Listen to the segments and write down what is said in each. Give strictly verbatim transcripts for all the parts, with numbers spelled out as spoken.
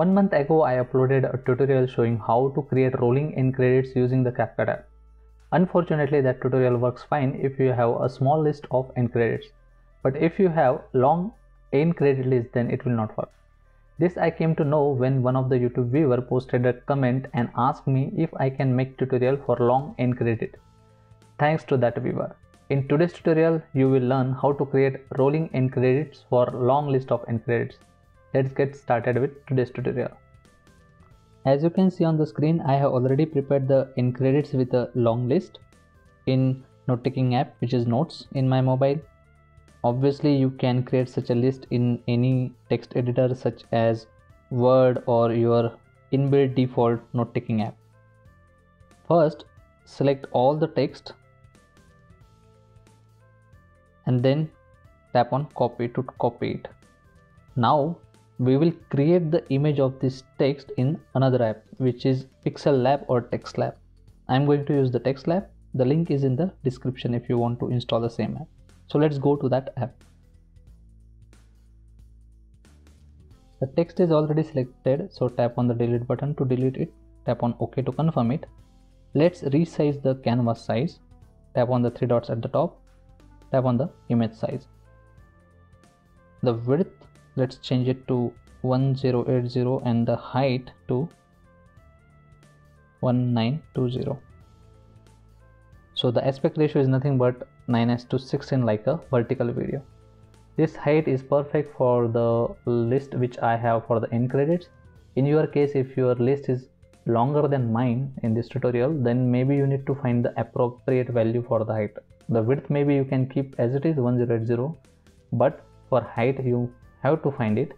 One month ago, I uploaded a tutorial showing how to create rolling end credits using the CapCut app. Unfortunately, that tutorial works fine if you have a small list of end credits, but if you have long end credit list, then it will not work. This I came to know when one of the YouTube viewer posted a comment and asked me if I can make tutorial for long end credit. Thanks to that viewer. In today's tutorial, you will learn how to create rolling end credits for long list of end credits. Let's get started with today's tutorial. As you can see on the screen, I have already prepared the end credits with a long list in note-taking app, which is Notes in my mobile. Obviously, you can create such a list in any text editor such as Word or your inbuilt default note-taking app. First, select all the text and then tap on copy to copy it. Now, we will create the image of this text in another app, which is TextLab or TextLab. I am going to use the TextLab. The link is in the description if you want to install the same app. So let's go to that app. The text is already selected, so tap on the delete button to delete it, tap on OK to confirm it. Let's resize the canvas size, tap on the three dots at the top, tap on the image size. The width, let's change it to ten eighty and the height to nineteen twenty. So the aspect ratio is nothing but nine is to sixteen like a vertical video. This height is perfect for the list which I have for the end credits. In your case, if your list is longer than mine in this tutorial, then maybe you need to find the appropriate value for the height. The width maybe you can keep as it is ten eighty, but for height you have to find it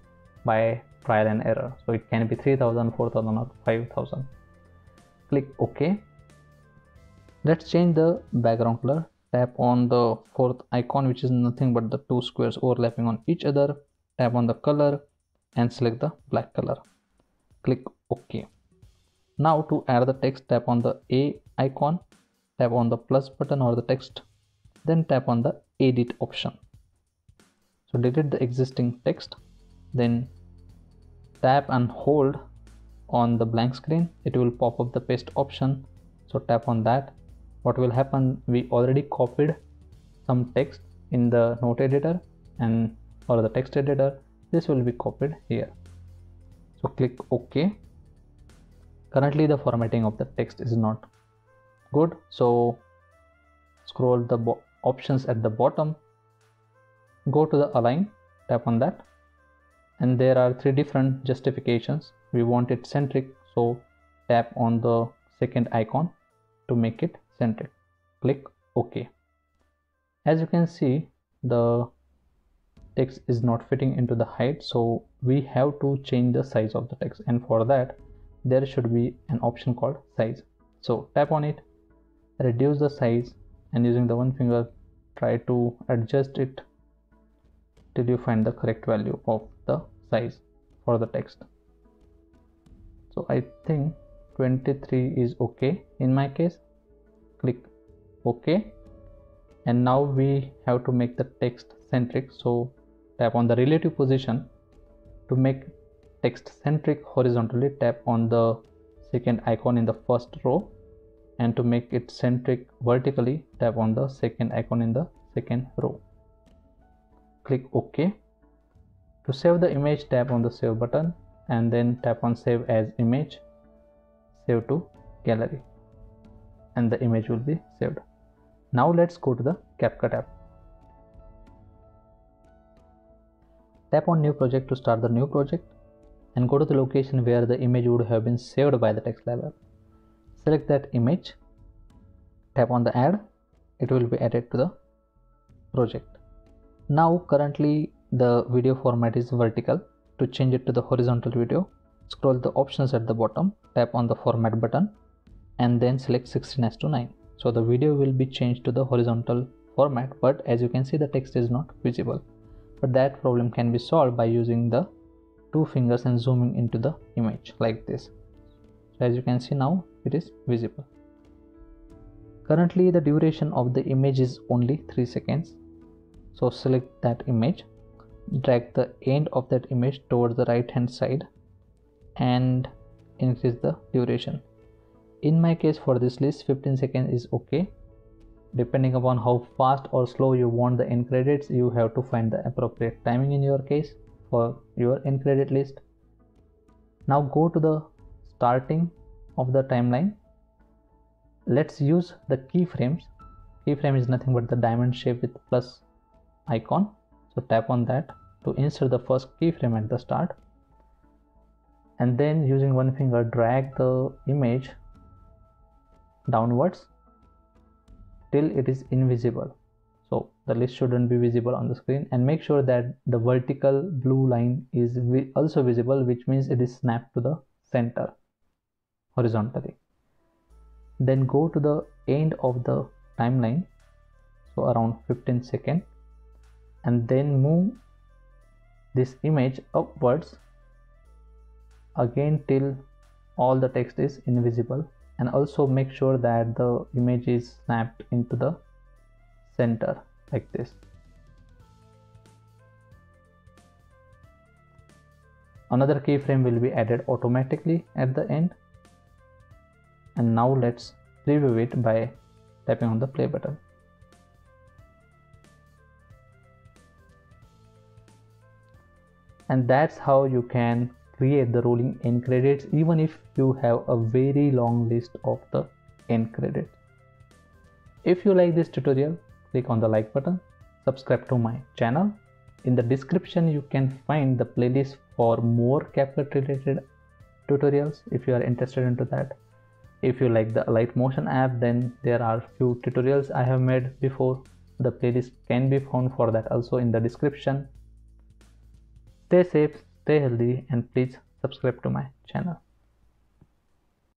by trial and error. So it can be three thousand, four thousand or five thousand. Click OK. Let's change the background color. Tap on the fourth icon, which is nothing but the two squares overlapping on each other. Tap on the color and select the black color. Click OK. Now to add the text, tap on the A icon. Tap on the plus button or the text. Then tap on the edit option. So delete the existing text. Then tap and hold on the blank screen. It will pop up the paste option. So tap on that. What will happen, we already copied some text in the note editor and or the text editor. This will be copied here. So click OK. Currently the formatting of the text is not good. So scroll the options at the bottom. Go to the align, tap on that. And there are three different justifications. We want it centric. So tap on the second icon to make it centered. Click OK. As you can see, the text is not fitting into the height, so we have to change the size of the text, and for that there should be an option called size. So tap on it, reduce the size, and using the one finger try to adjust it till you find the correct value of the size for the text. So I think twenty-three is okay in my case. Click OK. And now we have to make the text centric. So tap on the relative position. To make text centric horizontally, tap on the second icon in the first row, and to make it centric vertically, tap on the second icon in the second row. Click OK. To save the image, tap on the save button and then tap on save as image, save to gallery, and the image will be saved. Now let's go to the CapCut app. Tap on new project to start the new project and go to the location where the image would have been saved by the TextLab app. Select that image, tap on the add, it will be added to the project. Now currently the video format is vertical. To change it to the horizontal video, scroll the options at the bottom, tap on the format button, and then select sixteen as to nine. So the video will be changed to the horizontal format, but as you can see the text is not visible. But that problem can be solved by using the two fingers and zooming into the image like this. So as you can see now it is visible. Currently the duration of the image is only three seconds. So select that image, drag the end of that image towards the right hand side and increase the duration. In my case, for this list, fifteen seconds is okay. Depending upon how fast or slow you want the end credits, you have to find the appropriate timing in your case for your end credit list. Now go to the starting of the timeline. Let's use the keyframes. Keyframe is nothing but the diamond shape with plus icon. So tap on that to insert the first keyframe at the start. And then using one finger, drag the image downwards till it is invisible. So the list shouldn't be visible on the screen, and make sure that the vertical blue line is vi- also visible, which means it is snapped to the center horizontally. Then go to the end of the timeline, so around fifteen seconds, and then move this image upwards again till all the text is invisible. And also make sure that the image is snapped into the center like this. Another keyframe will be added automatically at the end. And now let's preview it by tapping on the play button. And that's how you can create the rolling end credits, even if you have a very long list of the end credits. If you like this tutorial, click on the like button, subscribe to my channel. In the description, you can find the playlist for more CapCut related tutorials if you are interested into that. If you like the Alight Motion app, then there are few tutorials I have made before. The playlist can be found for that also in the description. Stay safe, stay healthy, and please subscribe to my channel.